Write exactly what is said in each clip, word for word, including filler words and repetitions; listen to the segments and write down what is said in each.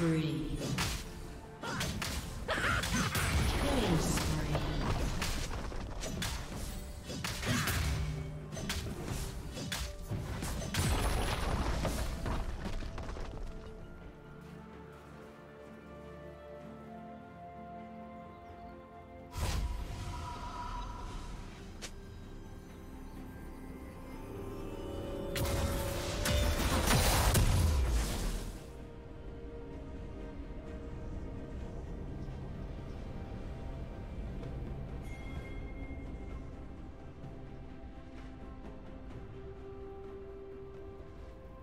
spree. Killing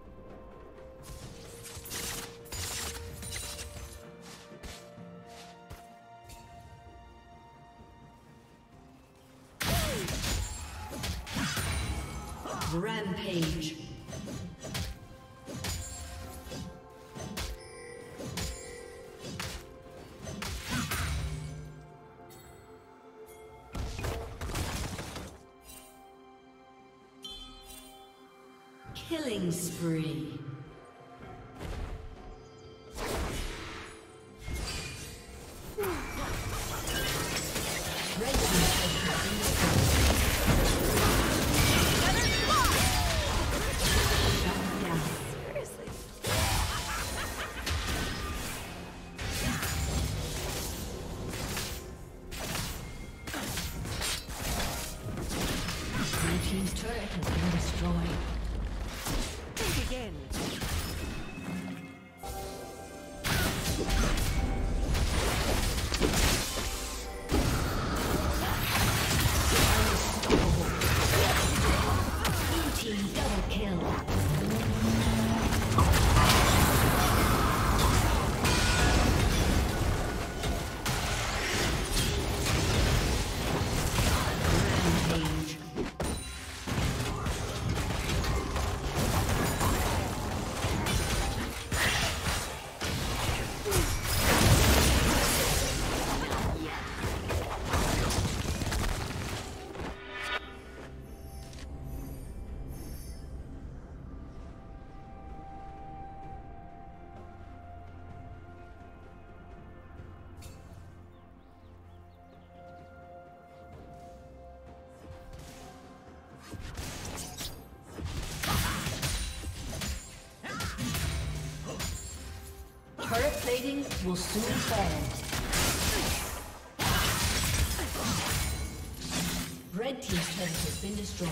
spree. Rampage. Killing spree. Turret plating will soon fall. Red team's turret has been destroyed.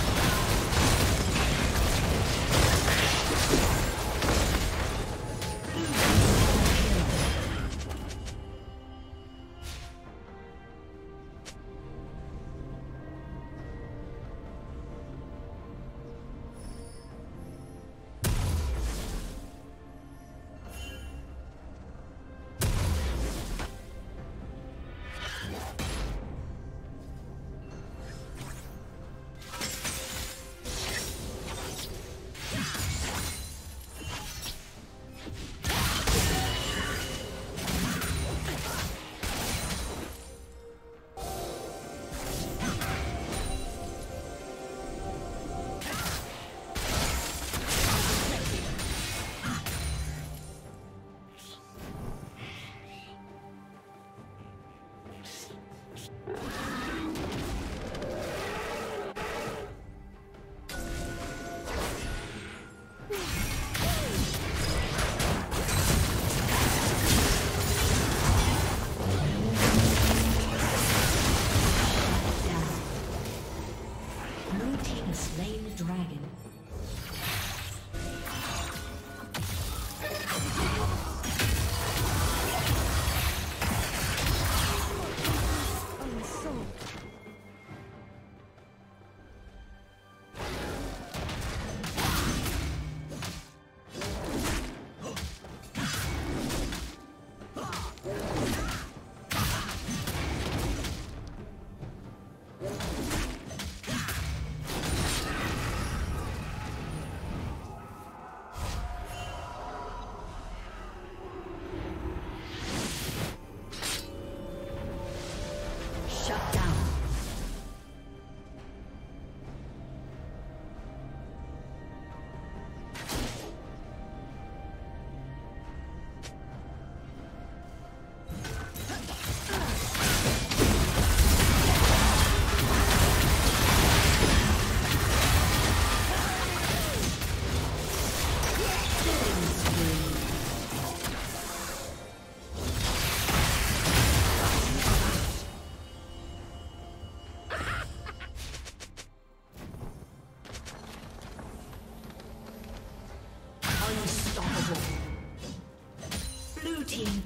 Shut down.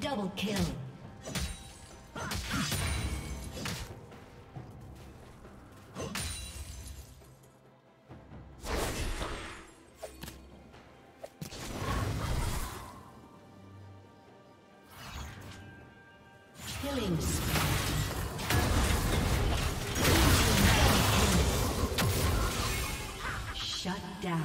Double kill. Killings. Shut down.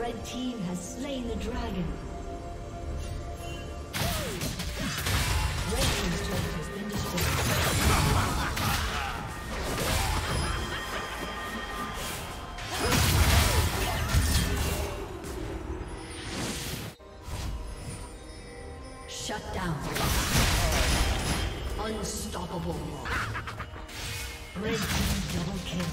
Red team has slain the dragon. Shut down. Unstoppable. Red team double kill. Yeah.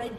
Red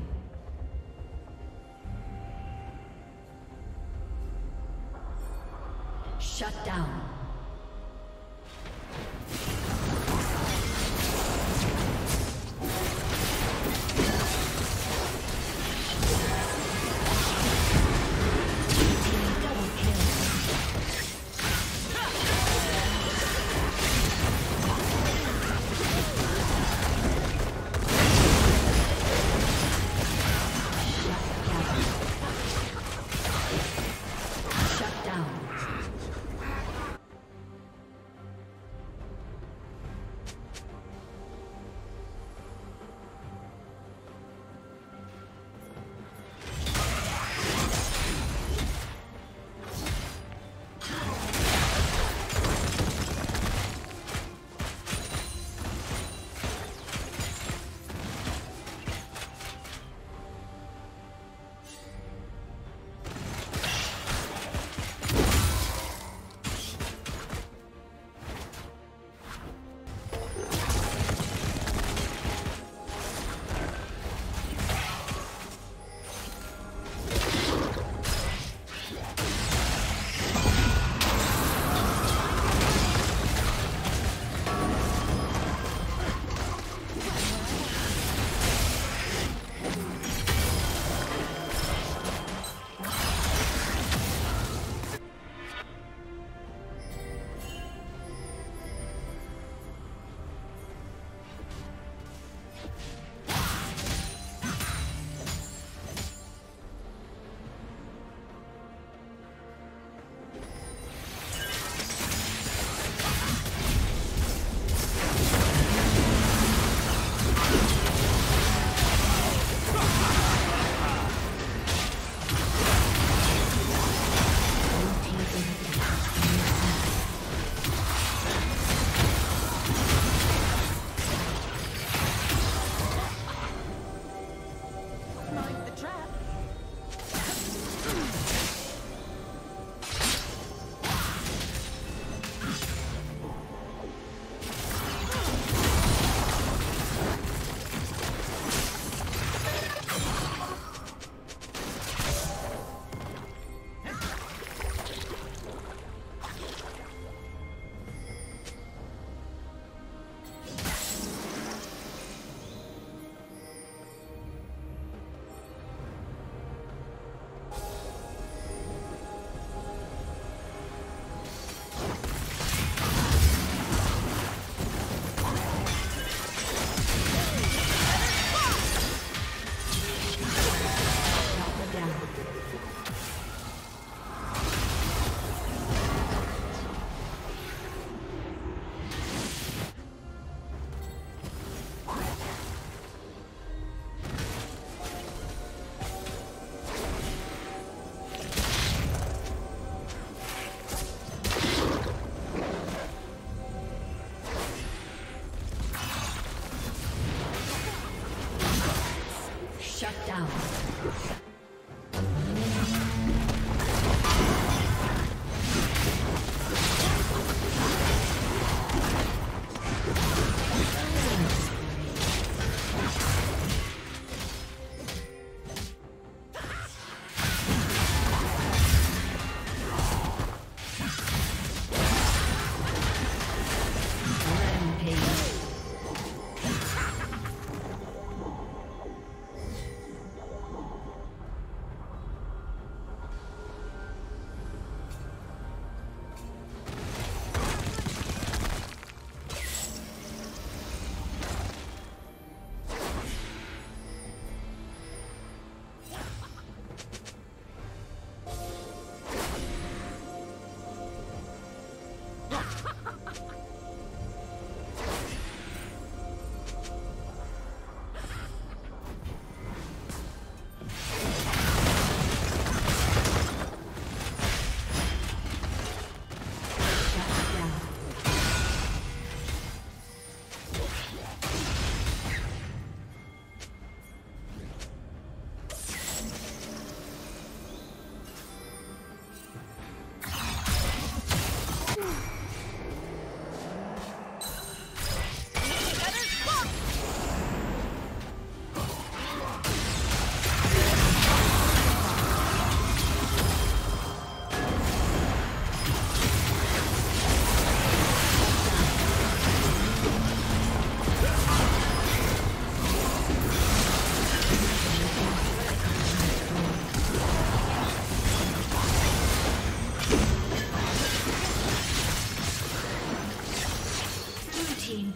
Shut down.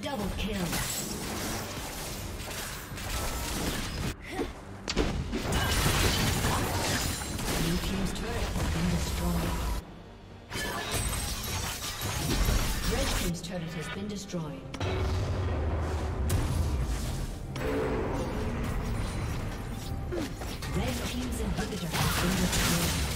Double kill. New team's turret has been destroyed. Red team's turret has been destroyed. Team's inhibitor has been destroyed.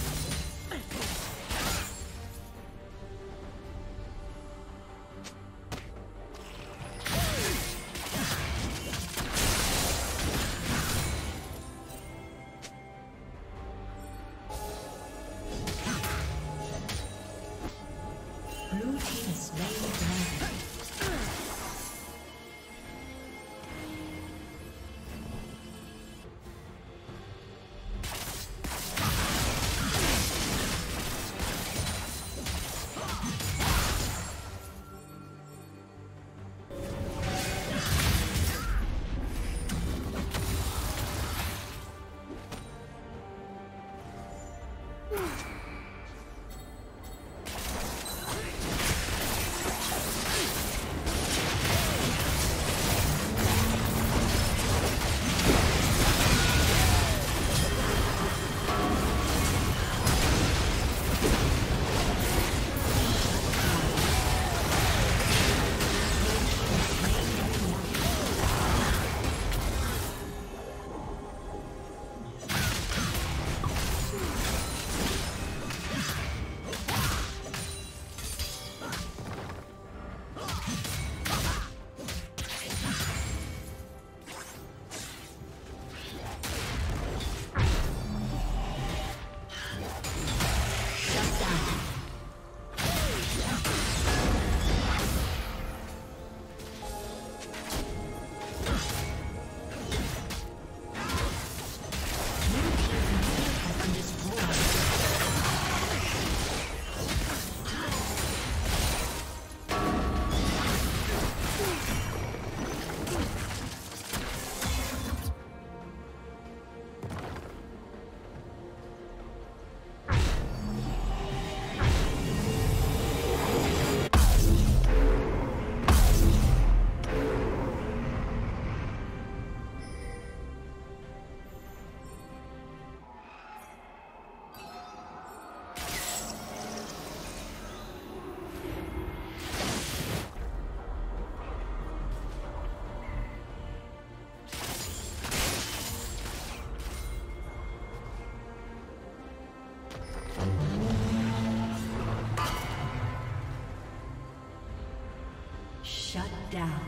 Shut down.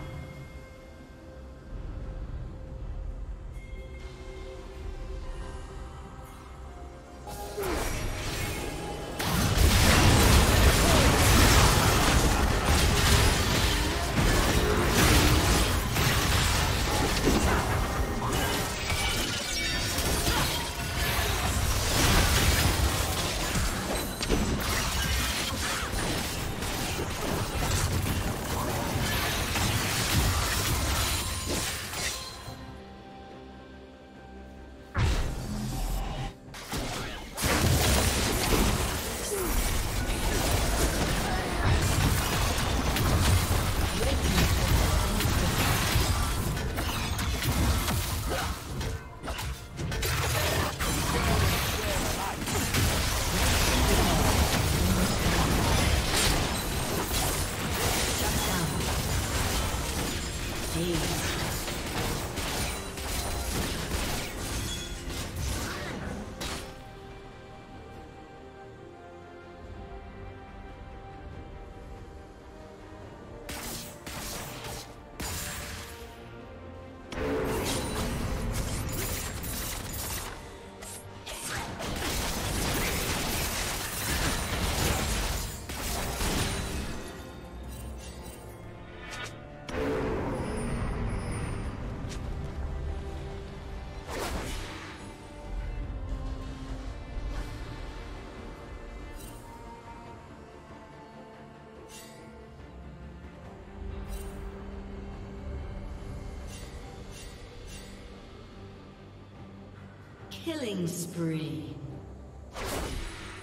Killing spree.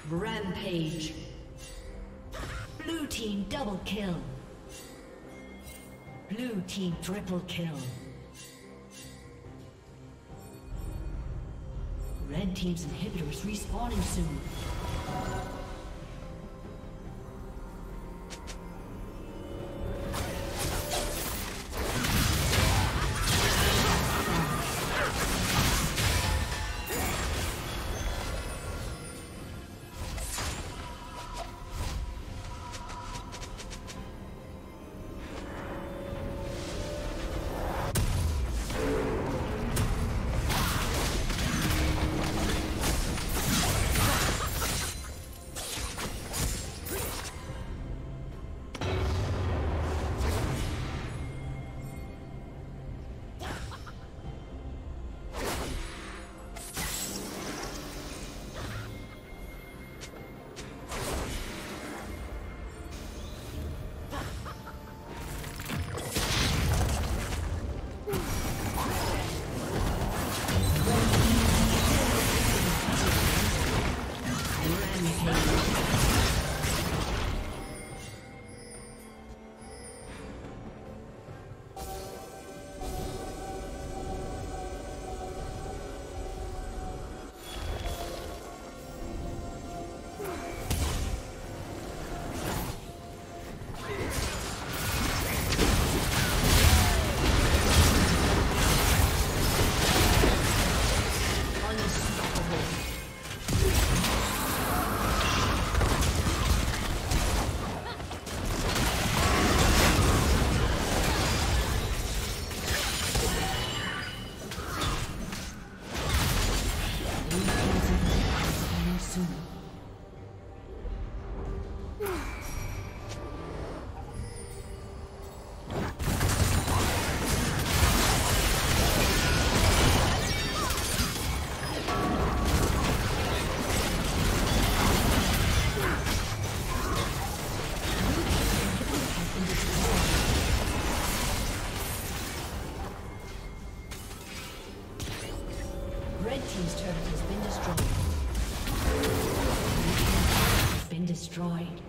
Rampage. Blue team double kill. Blue team triple kill. Red team's inhibitors respawning soon. Turret has been destroyed. Has been destroyed.